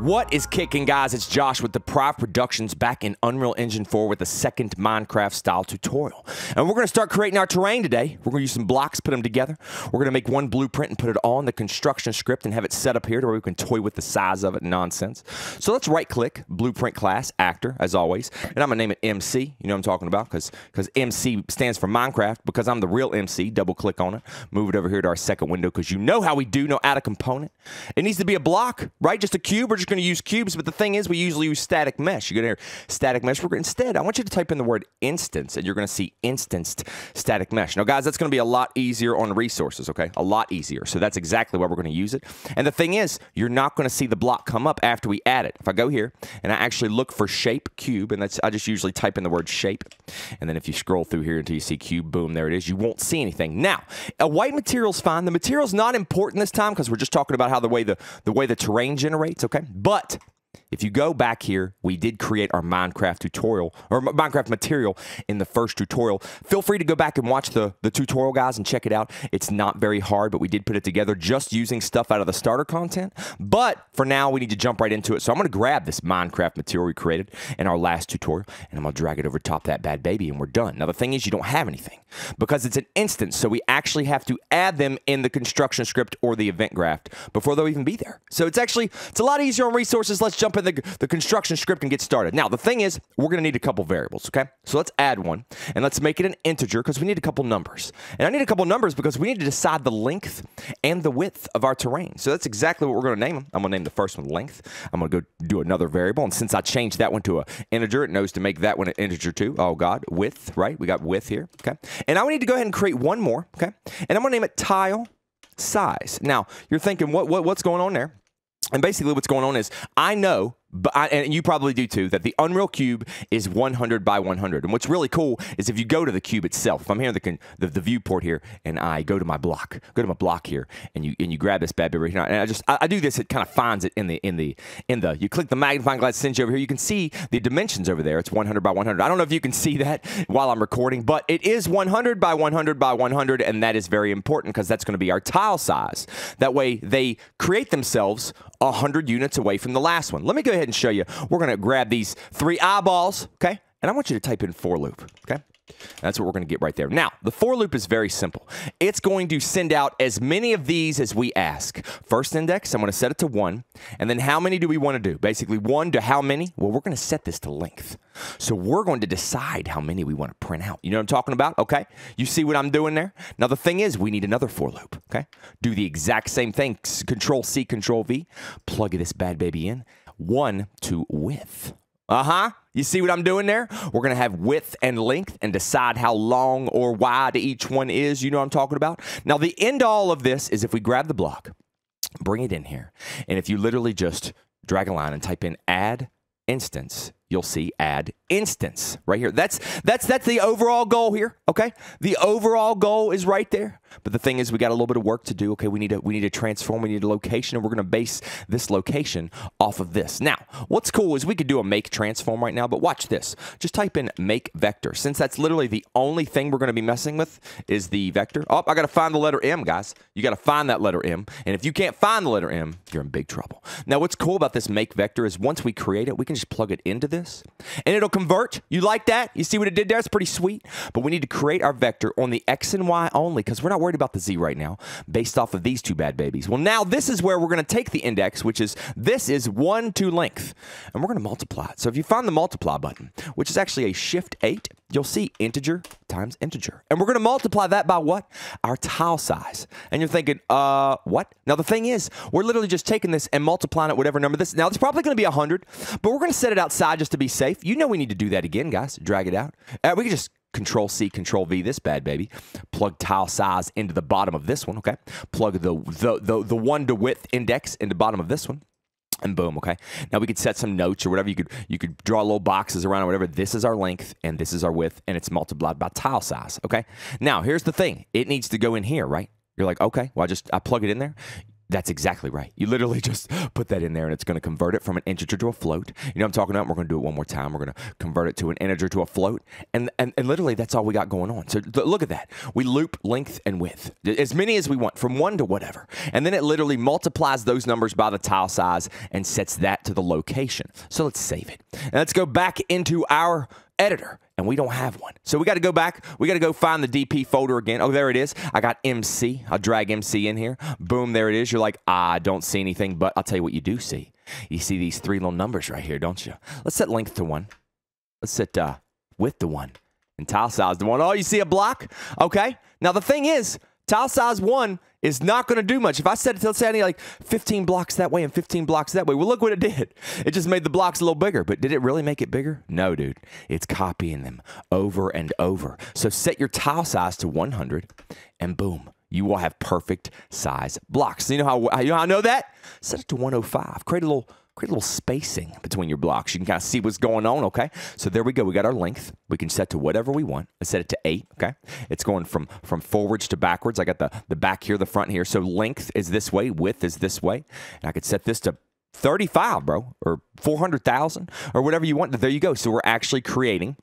What is kicking, guys? It's Josh with DepriveD Productions back in Unreal Engine 4 with a second Minecraft style tutorial. And we're going to start creating our terrain today. We're going to use some blocks, put them together. We're going to make one blueprint and put it all in the construction script and have it set up here to where we can toy with the size of it and nonsense. So let's right click, blueprint class, actor, as always. And I'm going to name it MC. You know what I'm talking about because MC stands for Minecraft because I'm the real MC. Double click on it. Move it over here to our second window because you know how we do. No, add a component. It needs to be a block, right? Just a cube. We're just going to use cubes, but the thing is we usually use static mesh. You go to here, static mesh. Instead, I want you to type in the word instance, and you're going to see instanced static mesh. Now, guys, that's going to be a lot easier on resources, okay? A lot easier. So that's exactly why we're going to use it. And the thing is, you're not going to see the block come up after we add it. If I go here, and I actually look for shape cube, and that's I just usually type in the word shape, and then if you scroll through here until you see cube, boom, there it is. You won't see anything. Now, a white material's fine. The material's not important this time because we're just talking about how the way the terrain generates, okay? But if you go back here, we did create our Minecraft tutorial, or Minecraft material in the first tutorial. Feel free to go back and watch the tutorial, guys, and check it out. It's not very hard, but we did put it together just using stuff out of the starter content. But for now, we need to jump right into it. So I'm going to grab this Minecraft material we created in our last tutorial, and I'm going to drag it over top that bad baby, and we're done. Now, the thing is, you don't have anything because it's an instance, so we actually have to add them in the construction script or the event graph before they'll even be there. So it's a lot easier on resources. Let's jump in the construction script and get started. Now, the thing is, we're going to need a couple variables, okay? So let's add one, and let's make it an integer because we need a couple numbers. And I need a couple numbers because we need to decide the length and the width of our terrain. So that's exactly what we're going to name them. I'm going to name the first one length. I'm going to go do another variable, and since I changed that one to an integer, it knows to make that one an integer too. Oh, God. Width, right? We got width here, okay? And I need to go ahead and create one more, okay? And I'm going to name it tile size. Now, you're thinking, what's going on there? And basically what's going on is I know, and you probably do too, that the Unreal Cube is 100 by 100. And what's really cool is if you go to the cube itself, if I'm here in the viewport here, and I go to my block here, and you grab this bad baby right here, and I do this, it kind of finds it in the you click the magnifying glass, sends you over here, you can see the dimensions over there. It's 100 by 100. I don't know if you can see that while I'm recording, but it is 100 by 100 by 100, and that is very important because that's going to be our tile size. That way they create themselves 100 units away from the last one. Let me go ahead and show you. We're going to grab these three eyeballs, okay? And I want you to type in for loop, okay? That's what we're going to get right there. Now, the for loop is very simple. It's going to send out as many of these as we ask. First index, I'm going to set it to 1. And then how many do we want to do? Basically, 1 to how many? Well, we're going to set this to length. So we're going to decide how many we want to print out. You know what I'm talking about? Okay. You see what I'm doing there? Now, the thing is, we need another for loop, okay? Do the exact same thing. Control-C, Control-V. Plug this bad baby in. 1 to width. Uh-huh. You see what I'm doing there? We're going to have width and length and decide how long or wide each one is. You know what I'm talking about? Now, the end all of this is if we grab the block, bring it in here, and if you literally just drag a line and type in add instance, you'll see add instance right here. That's the overall goal here, okay? The overall goal is right there. But the thing is, we got a little bit of work to do, okay? We need to transform, we need a location, and we're going to base this location off of this. Now, what's cool is we could do a make transform right now, but watch this. Just type in make vector. Since that's literally the only thing we're going to be messing with is the vector. Oh, I got to find the letter M, guys. You got to find that letter M, and if you can't find the letter M, you're in big trouble. Now, what's cool about this make vector is once we create it, we can just plug it into this, and it'll convert. You like that? You see what it did there? It's pretty sweet, but we need to create our vector on the X and Y only because we're not worried about the Z right now based off of these two bad babies. Well, now this is where we're going to take the index, which is this is 1 to length, and we're going to multiply it. So if you find the multiply button, which is actually a shift 8, you'll see integer times integer, and we're going to multiply that by what? Our tile size. And you're thinking, what? Now the thing is, we're literally just taking this and multiplying it whatever number this. Now it's probably going to be 100, but we're going to set it outside just to be safe. You know we need to do that again, guys. Drag it out. We can just Control C, Control V, this bad baby. Plug tile size into the bottom of this one, okay? Plug the one to width index into the bottom of this one. And boom, okay? Now we could set some notes or whatever. You could draw little boxes around or whatever. This is our length and this is our width, and it's multiplied by tile size, okay? Now, here's the thing. It needs to go in here, right? You're like, okay, well, I plug it in there. That's exactly right. You literally just put that in there and it's going to convert it from an integer to a float. You know what I'm talking about? We're going to do it one more time. We're going to convert it to an integer to a float. And literally that's all we got going on. So look at that. We loop length and width, as many as we want, from 1 to whatever. And then it literally multiplies those numbers by the tile size and sets that to the location. So let's save it. And let's go back into our editor, and we don't have one. So we got to go back. We got to go find the DP folder again. Oh, there it is. I got MC. I'll drag MC in here. Boom, there it is. You're like, I don't see anything, but I'll tell you what you do see. You see these three little numbers right here, don't you? Let's set length to 1. Let's set width to 1. And tile size to 1. Oh, you see a block? Okay. Now, the thing is, tile size 1 is not going to do much. If I set it to, let's say, like 15 blocks that way and 15 blocks that way, well, look what it did. It just made the blocks a little bigger. But did it really make it bigger? No, dude. It's copying them over and over. So set your tile size to 100, and boom, you will have perfect size blocks. You know how I know that? Set it to 105. Create a little spacing between your blocks. You can kind of see what's going on, okay? So there we go. We got our length. We can set to whatever we want. Let's set it to 8, okay? It's going from forwards to backwards. I got the back here, the front here. So length is this way. Width is this way. And I could set this to 35, bro, or 400,000 or whatever you want. There you go. So we're actually creating...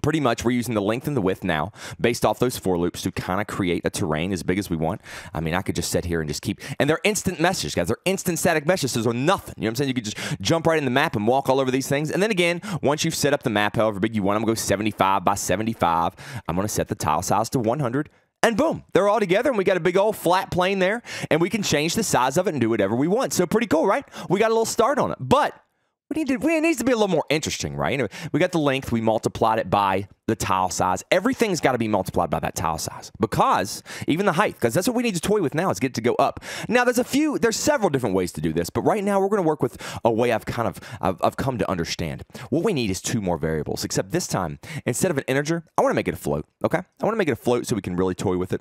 Pretty much, we're using the length and the width now, based off those for loops, to kind of create a terrain as big as we want. I mean, I could just sit here and just keep... And they're instant meshes, guys. They're instant static meshes, so there's nothing. You know what I'm saying? You could just jump right in the map and walk all over these things. And then again, once you've set up the map however big you want, I'm going to go 75 by 75. I'm going to set the tile size to 100. And boom, they're all together, and we got a big old flat plane there. And we can change the size of it and do whatever we want. So pretty cool, right? We got a little start on it. But... it needs to be a little more interesting, right? Anyway, we got the length. We multiplied it by the tile size. Everything's got to be multiplied by that tile size, because even the height, because that's what we need to toy with now, is get it to go up. Now, there's several different ways to do this, but right now we're going to work with a way I've come to understand. What we need is 2 more variables, except this time, instead of an integer, I want to make it a float, okay? I want to make it a float so we can really toy with it.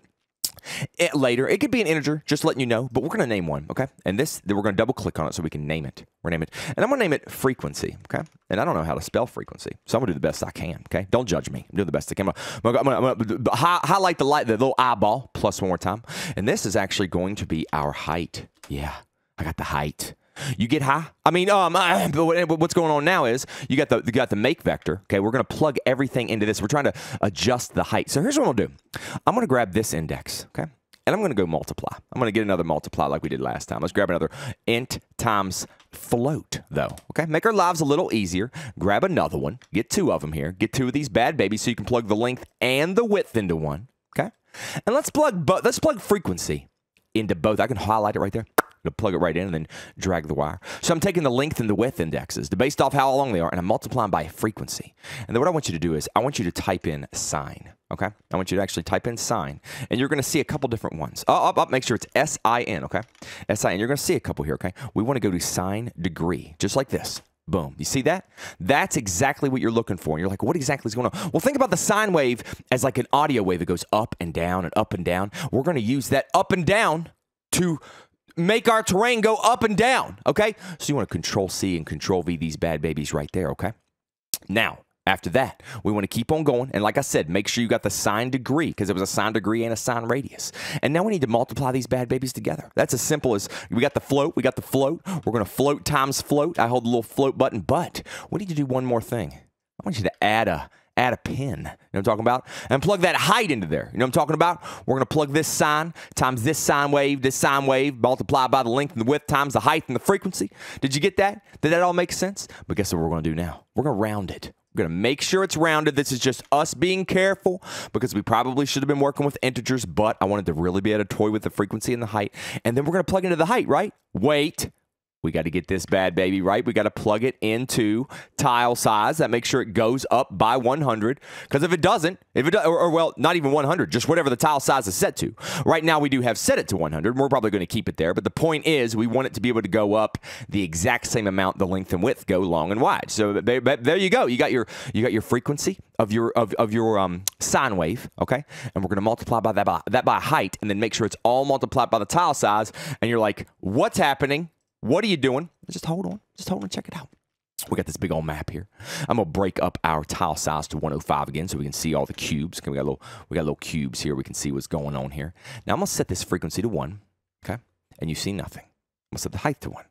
Later, it could be an integer, just letting you know, but we're going to name one, okay? And then we're going to double-click on it so we can name it. We're going to name it, and I'm going to name it frequency, okay? And I don't know how to spell frequency, so I'm going to do the best I can, okay? Don't judge me. I'm doing the best I can. I'm going to highlight the little eyeball, plus one more time, and this is actually going to be our height. Yeah, I got the height. You get high? I mean, what's going on now is you got the make vector. Okay, we're going to plug everything into this. We're trying to adjust the height. So here's what I'm going to do. I'm going to grab this index, okay, and I'm going to go multiply. I'm going to get another multiply like we did last time. Let's grab another int times float, though, okay? Make our lives a little easier. Grab another one. Get 2 of them here. Get 2 of these bad babies so you can plug the length and the width into one, okay? And let's plug frequency into both. I can highlight it right there. To plug it right in and then drag the wire. So I'm taking the length and the width indexes based off how long they are, and I'm multiplying by frequency. And then what I want you to do is I want you to type in sine, okay? I want you to actually type in sine, and you're going to see a couple different ones. Up, make sure it's S-I-N, okay? S-I-N. You're going to see a couple here, okay? We want to go to sine degree, just like this. Boom. You see that? That's exactly what you're looking for. And you're like, what exactly is going on? Well, think about the sine wave as like an audio wave that goes up and down and up and down. We're going to use that up and down to... make our terrain go up and down, okay? So you want to Control-C and Control-V these bad babies right there, okay? Now, after that, we want to keep on going. And like I said, make sure you got the sine degree, because it was a sine degree and a sine radius. And now we need to multiply these bad babies together. That's as simple as we got the float. We got the float. We're going to float times float. I hold the little float button. But we need to do one more thing. I want you to add a pin, you know what I'm talking about? And plug that height into there, you know what I'm talking about? We're going to plug this sine times this sine wave, multiplied by the length and the width times the height and the frequency. Did you get that? Did that all make sense? But guess what we're going to do now? We're going to round it. We're going to make sure it's rounded. This is just us being careful, because we probably should have been working with integers, but I wanted to really be able to toy with the frequency and the height. And then we're going to plug into the height, right? Wait. We got to get this bad baby right. We got to plug it into tile size. That makes sure it goes up by 100. Because if it doesn't, well, not even 100, just whatever the tile size is set to. Right now, we do have set it to 100. We're probably going to keep it there. But the point is, we want it to be able to go up the exact same amount the length and width go long and wide. So there you go. You got your frequency of your sine wave, okay? And we're going to multiply by that by height, and then make sure it's all multiplied by the tile size. And you're like, what's happening? What are you doing? Just hold on. Just hold on. Check it out. We got this big old map here. I'm going to break up our tile size to 105 again so we can see all the cubes. Okay, we got little cubes here. We can see what's going on here. Now, I'm going to set this frequency to 1, okay? and you see nothing. Must have the height to one.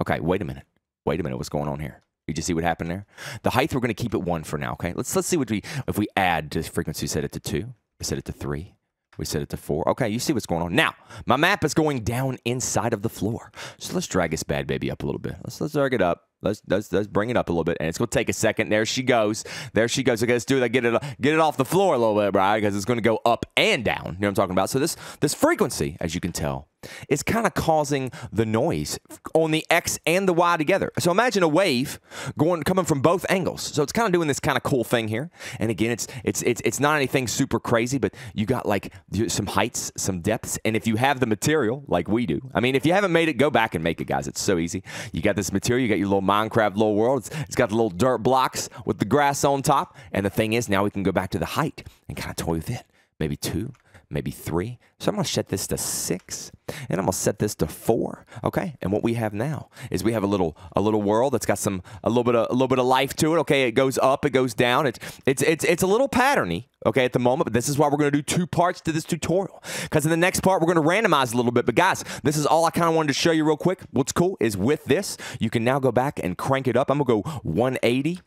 Okay, wait a minute. Wait a minute. What's going on here? You just see what happened there? The height, we're going to keep it 1 for now, okay? Let's see what if we add to frequency. Set it to 2. We set it to 3. We set it to 4. Okay, you see what's going on. Now, my map is going down inside of the floor. So let's drag this bad baby up a little bit. Let's drag it up. Let's bring it up a little bit, and it's going to take a second. There she goes. There she goes. Okay, let's do that. Get it off the floor a little bit, right? Because it's going to go up and down. You know what I'm talking about? So this frequency, as you can tell, is kind of causing the noise on the X and the Y together. So imagine a wave coming from both angles. So it's kind of doing this kind of cool thing here. And again, it's not anything super crazy, but you got like some heights, some depths, and if you have the material like we do, I mean, if you haven't made it, go back and make it, guys. It's so easy. You got this material. You got your little Minecraft little world. It's got the little dirt blocks with the grass on top. And the thing is, now we can go back to the height and kind of toy with it. Maybe 2. Maybe 3. So I'm going to set this to 6, and I'm going to set this to 4. Okay, and what we have now is we have a little world that's got a little bit of life to it. Okay, it goes up, it goes down. It's a little patterny. Okay, at the moment, but this is why we're going to do 2 parts to this tutorial, because in the next part, we're going to randomize a little bit. But guys, this is all I kind of wanted to show you real quick. What's cool is with this, you can now go back and crank it up. I'm going to go 180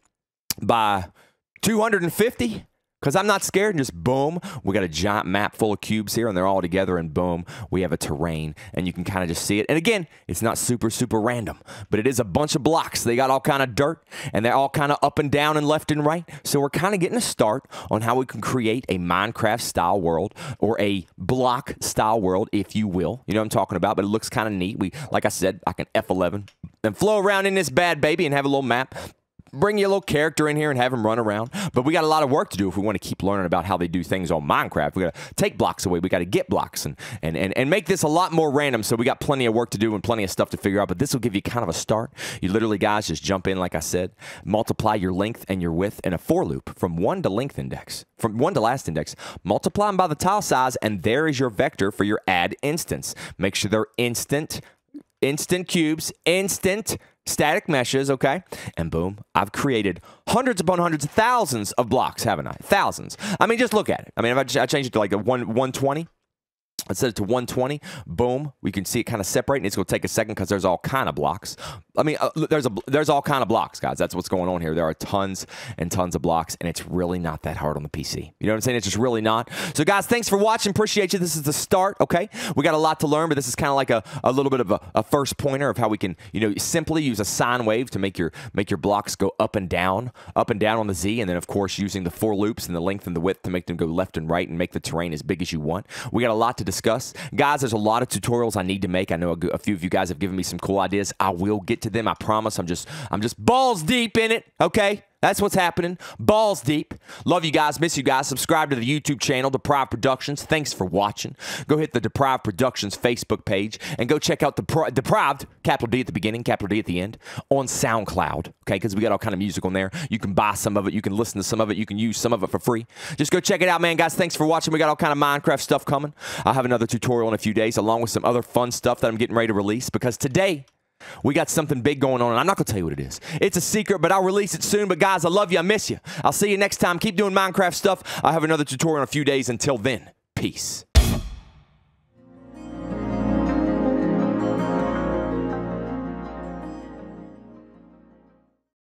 by 250. Because I'm not scared, and just boom, we got a giant map full of cubes here, and they're all together, and boom, we have a terrain, and you can kind of just see it. And again, it's not super, super random, but it is a bunch of blocks. They got all kind of dirt, and they're all kind of up and down and left and right. So we're kind of getting a start on how we can create a Minecraft-style world, or a block-style world, if you will. You know what I'm talking about, but it looks kind of neat. Like I said, I can F11 and flow around in this bad baby and have a little map. Bring your little character in here and have him run around. But we got a lot of work to do if we want to keep learning about how they do things on Minecraft. We got to take blocks away. We got to get blocks and make this a lot more random. So we got plenty of work to do and plenty of stuff to figure out. But this will give you kind of a start. You literally, guys, just jump in, like I said, multiply your length and your width in a for loop from 1 to length index, from 1 to last index. Multiply them by the tile size, and there is your vector for your add instance. Make sure they're instant cubes, instant static meshes, okay? And boom, I've created hundreds upon hundreds, thousands of blocks, haven't I? Thousands. I mean, just look at it. I mean, if I change it to like a 120, I set it to 120, boom, we can see it kind of separating. It's going to take a second because there's all kind of blocks. I mean, there's all kind of blocks, guys. That's what's going on here. There are tons and tons of blocks, and it's really not that hard on the PC. You know what I'm saying? It's just really not. So, guys, thanks for watching. Appreciate you. This is the start, okay? We got a lot to learn, but this is kind of like a little bit of a first pointer of how we can, you know, simply use a sine wave to make your blocks go up and down on the Z, and then, of course, using the for loops and the length and the width to make them go left and right and make the terrain as big as you want. We got a lot to discuss. Guys, there's a lot of tutorials I need to make. I know a few of you guys have given me some cool ideas. I will get to them, I promise. I'm just balls deep in it, okay? That's what's happening. Balls deep. Love you guys. Miss you guys. Subscribe to the YouTube channel, DepriveD Productions. Thanks for watching. Go hit the DepriveD Productions Facebook page and go check out the DepriveD, capital D at the beginning, capital D at the end, on SoundCloud, okay? Because we got all kind of music on there. You can buy some of it. You can listen to some of it. You can use some of it for free. Just go check it out, man. Guys, thanks for watching. We got all kind of Minecraft stuff coming. I'll have another tutorial in a few days along with some other fun stuff that I'm getting ready to release, because today we got something big going on, and I'm not going to tell you what it is. It's a secret, but I'll release it soon. But, guys, I love you. I miss you. I'll see you next time. Keep doing Minecraft stuff. I'll have another tutorial in a few days. Until then, peace.